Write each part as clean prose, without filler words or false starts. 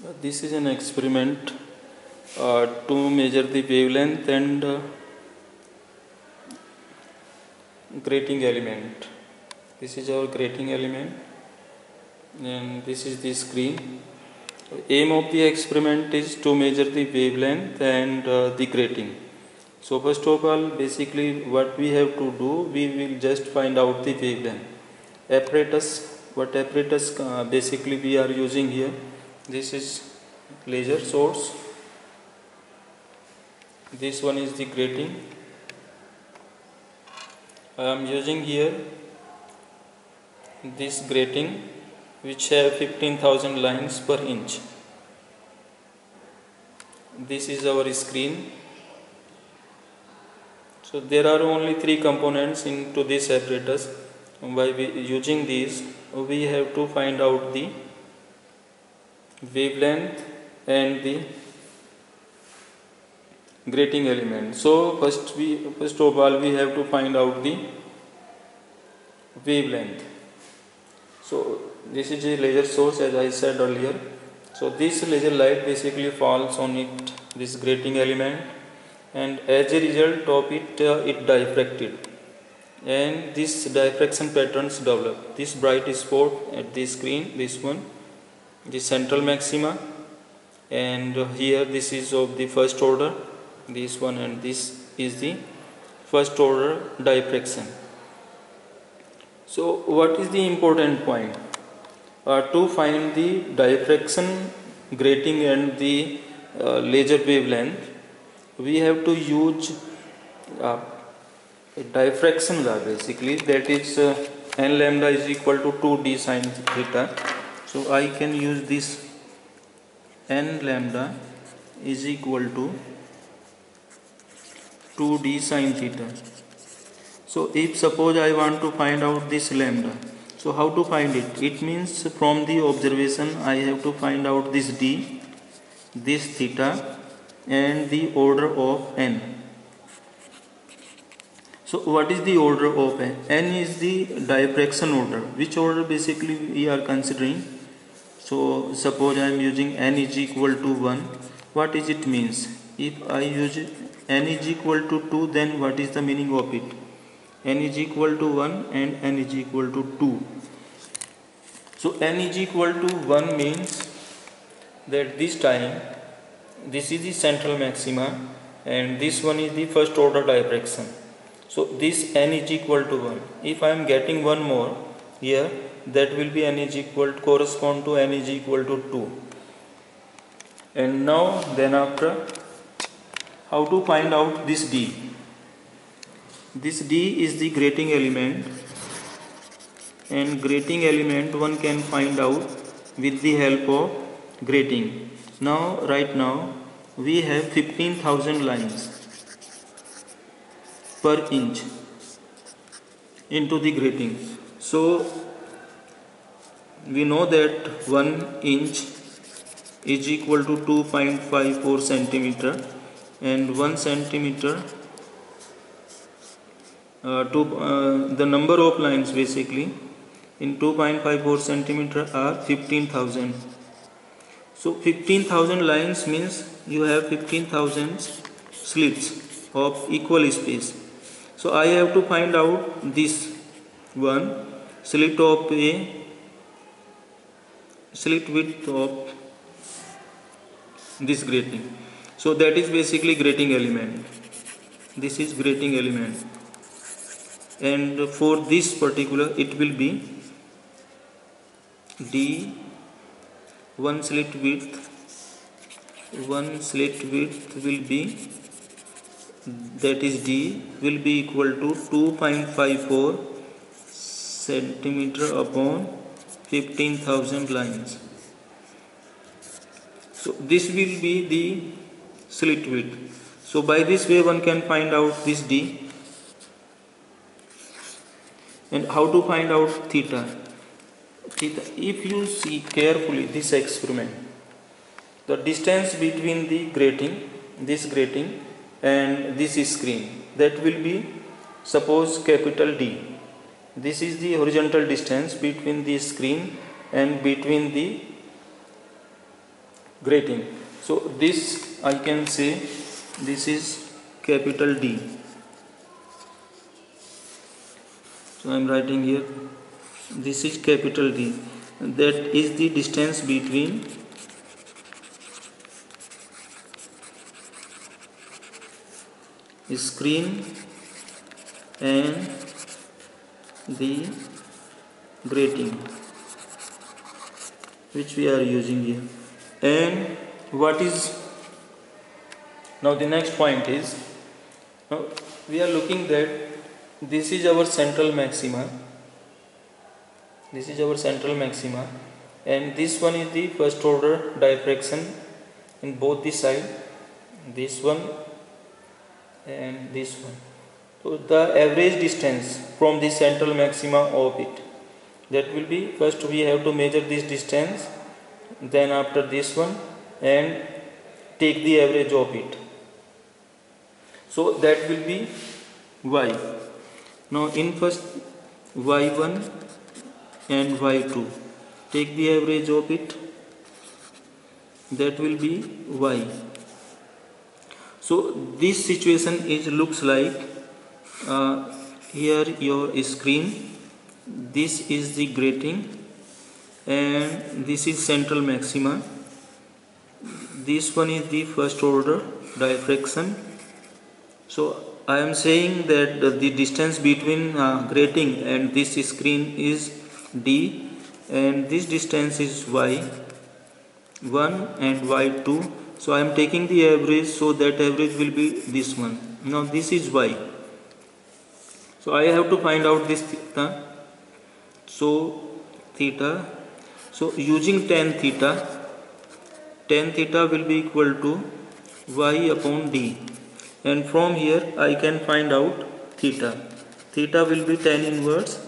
So this is an experiment to measure the wavelength and grating element. This is our grating element and this is the screen. Aim of the experiment is to measure the wavelength and the grating. So first of all, basically what we have to do, we will just find out the wavelength. Apparatus, what apparatus basically we are using here. This is laser source. This one is the grating. I am using here this grating which have 15,000 lines per inch. This is our screen. So there are only three components into this apparatus. By using these, we have to find out the wavelength and the grating element. So first of all we have to find out the wavelength. So this is a laser source, as I said earlier. So this laser light basically falls on it, this grating element, and as a result of it, it diffracted, and this diffraction patterns develop. This bright spot at the screen, this one, the central maxima, and here this is of the first order, this one, and this is the first order diffraction. So what is the important point? To find the diffraction, grating and the laser wavelength, we have to use a diffraction law, basically, that is n lambda is equal to 2d sin theta. So I can use this n lambda is equal to 2d sin theta. So if suppose I want to find out this lambda, so how to find it? It means from the observation I have to find out this d, this theta and the order of n. So what is the order of n? N is the diffraction order. Which order basically we are considering? So suppose I am using n is equal to 1. What is it means? If I use n is equal to 2, then what is the meaning of it? N is equal to 1 and n is equal to 2. So n is equal to 1 means that this time this is the central maxima and this one is the first order diffraction. So this n is equal to 1. If I am getting one more here, that will be n is equal to, correspond to n is equal to 2. And now then after, how to find out this d? This d is the grating element, and grating element one can find out with the help of grating. Now right now we have 15,000 lines per inch into the grating. So we know that 1 inch is equal to 2.54 centimeter, and 1 centimeter the number of lines basically in 2.54 centimeter are 15,000. So 15,000 lines means you have 15,000 slits of equal space. So I have to find out this one slit of a slit width of this grating. So that is basically grating element. This is grating element, and for this particular it will be d one slit width. One slit width will be, that is d, will be equal to 2.54 centimeter upon 15,000 lines. So this will be the slit width. So by this way one can find out this d. And how to find out theta? Theta, if you see carefully this experiment, the distance between the grating, this grating and this screen, that will be suppose capital D. This is the horizontal distance between the screen and between the grating. So this I can say this is capital D. So I am writing here, this is capital D, that is the distance between screen and the grating which we are using here. And what is now the next point is, now we are looking that this is our central maxima, this is our central maxima, and this one is the first order diffraction in both the side, this one and this one. So the average distance from the central maxima of it, that will be, first we have to measure this distance, then after this one, and take the average of it. So that will be y. Now in first y1 and y2, take the average of it, that will be y. So this situation is looks like here your screen, this is the grating, and this is central maxima, this one is the first order diffraction. So I am saying that the distance between grating and this screen is d, and this distance is y1 and y2. So I am taking the average, so that average will be this one. Now this is y. So I have to find out this theta. So theta, so using tan theta will be equal to y upon d, and from here I can find out theta. Theta will be tan inverse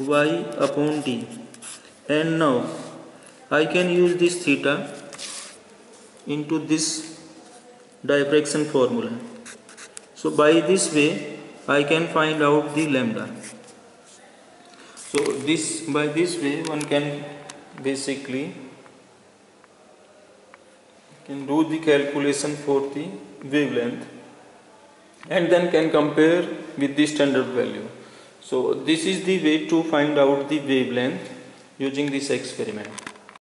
y upon d, and now I can use this theta into this diffraction formula. So by this way I can find out the lambda. So this, by this way one can basically can do the calculation for the wavelength, and then can compare with the standard value. So this is the way to find out the wavelength using this experiment.